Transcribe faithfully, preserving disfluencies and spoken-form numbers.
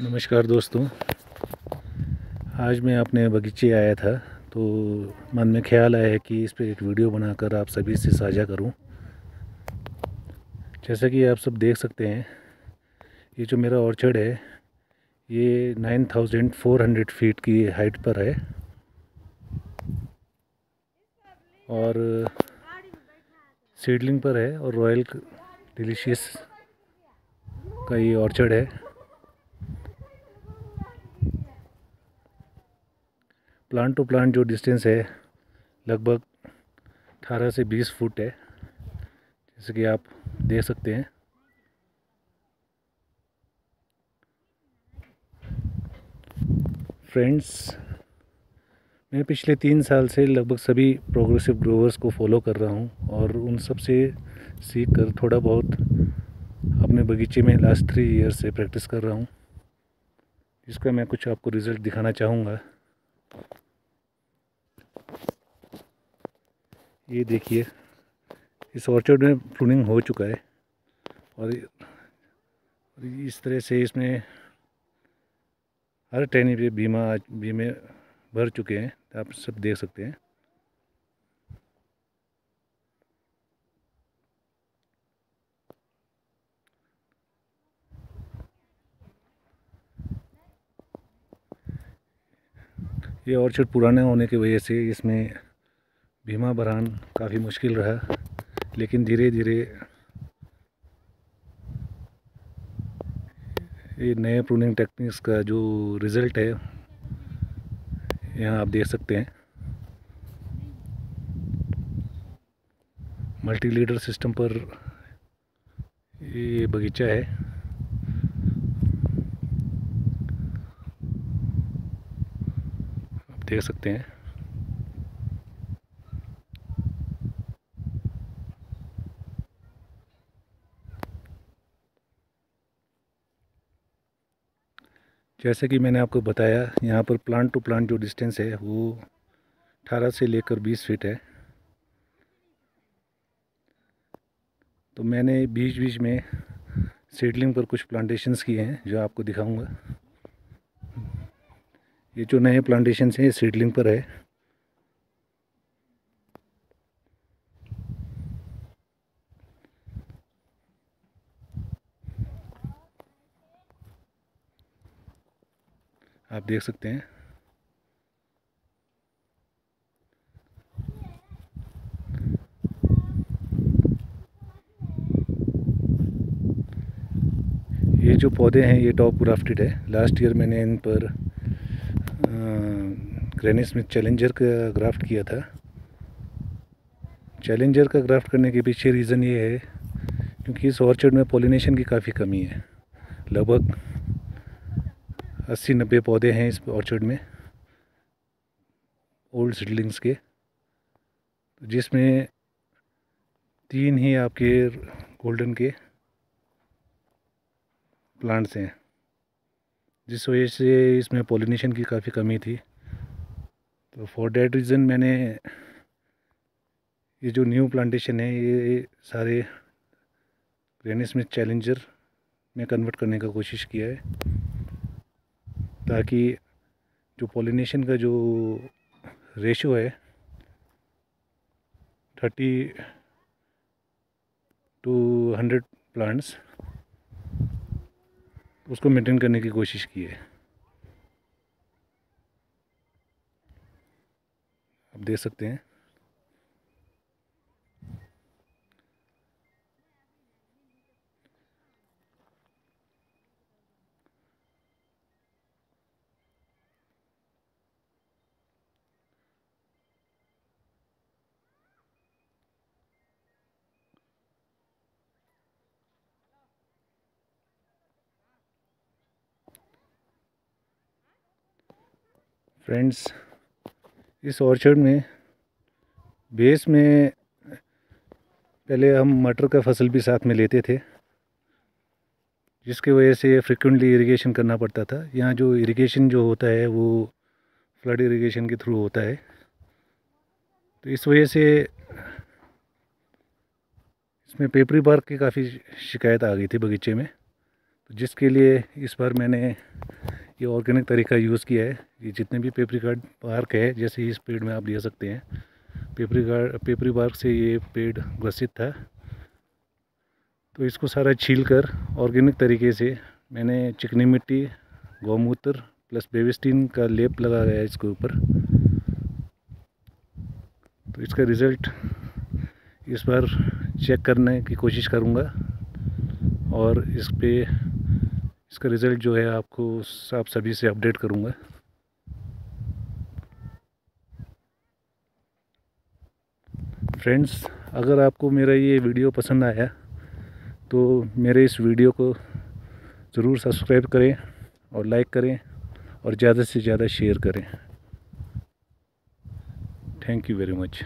नमस्कार दोस्तों, आज मैं अपने बगीचे आया था तो मन में ख्याल आया है कि इस पर एक वीडियो बनाकर आप सभी से साझा करूं। जैसा कि आप सब देख सकते हैं, ये जो मेरा ऑर्चर्ड है ये nine thousand four hundred feet की हाइट पर है और सीडलिंग पर है और रॉयल डिलीशियस का ये ऑर्चर्ड है। प्लांट टू प्लांट जो डिस्टेंस है लगभग अठारह से बीस फुट है, जैसे कि आप देख सकते हैं। फ्रेंड्स, मैं पिछले तीन साल से लगभग सभी प्रोग्रेसिव ग्रोवर्स को फॉलो कर रहा हूं और उन सब से सीख कर थोड़ा बहुत अपने बगीचे में लास्ट थ्री इयर्स से प्रैक्टिस कर रहा हूं, जिसका मैं कुछ आपको रिज़ल्ट दिखाना चाहूँगा। ये देखिए, इस ऑर्चर्ड में प्रूनिंग हो चुका है और इस तरह से इसमें हर टहनी पे बीमा बीमे भर चुके हैं, आप सब देख सकते हैं। ये ऑर्चर्ड पुराना होने की वजह से इसमें बीमा भरान काफ़ी मुश्किल रहा, लेकिन धीरे धीरे ये नए प्रूनिंग टेक्निक्स का जो रिज़ल्ट है यहाँ आप देख सकते हैं। मल्टी लीडर सिस्टम पर ये बगीचा है। देख सकते हैं जैसे कि मैंने आपको बताया, यहाँ पर प्लांट टू प्लांट जो डिस्टेंस है वो अठारह से लेकर बीस फीट है। तो मैंने बीच बीच में सीडलिंग पर कुछ प्लांटेशंस किए हैं जो आपको दिखाऊंगा। ये जो नए प्लांटेशन है सीडलिंग पर है। आप देख सकते हैं ये जो पौधे हैं ये टॉप ग्राफ्टेड है। लास्ट ईयर मैंने इन पर ग्रैनी स्मिथ चैलेंजर का ग्राफ्ट किया था। चैलेंजर का ग्राफ्ट करने के पीछे रीज़न ये है क्योंकि इस ऑर्चर्ड में पॉलिनेशन की काफ़ी कमी है। लगभग अस्सी नब्बे पौधे हैं इस ऑर्चर्ड में ओल्ड सीडलिंग्स के, जिसमें तीन ही आपके गोल्डन के प्लांट्स हैं, जिस वजह से इसमें पॉलिनेशन की काफ़ी कमी थी। तो फॉर दैट रीज़न मैंने ये जो न्यू प्लांटेशन है ये सारे ग्रैनी स्मिथ चैलेंजर में कन्वर्ट करने का कोशिश किया है, ताकि जो पॉलिनेशन का जो रेशो है थर्टी टू हंड्रेड प्लांट्स, उसको मेंटेन करने की कोशिश की है। आप देख सकते हैं फ्रेंड्स, इस ऑर्चर्ड में बेस में पहले हम मटर का फसल भी साथ में लेते थे, जिसकी वजह से फ्रिक्वेंटली इरिगेशन करना पड़ता था। यहाँ जो इरिगेशन जो होता है वो फ्लड इरिगेशन के थ्रू होता है, तो इस वजह से इसमें पेपरी बार्क की काफ़ी शिकायत आ गई थी बगीचे में। तो जिसके लिए इस बार मैंने ये ऑर्गेनिक तरीका यूज़ किया है। ये जितने भी पेपरी गार्ड पार्क है, जैसे इस पेड़ में आप ले सकते हैं, पेपरी गार्ड पेपरी पार्क से ये पेड़ ग्रसित था, तो इसको सारा छील कर ऑर्गेनिक तरीके से मैंने चिकनी मिट्टी, गौमूत्र प्लस बेबिस्टीन का लेप लगा गया है इसके ऊपर। तो इसका रिज़ल्ट इस बार चेक करने की कोशिश करूँगा और इस पर इसका रिज़ल्ट जो है आपको आप सभी से अपडेट करूँगा। फ्रेंड्स, अगर आपको मेरा ये वीडियो पसंद आया तो मेरे इस वीडियो को ज़रूर सब्सक्राइब करें और लाइक करें और ज़्यादा से ज़्यादा शेयर करें। Thank you very much.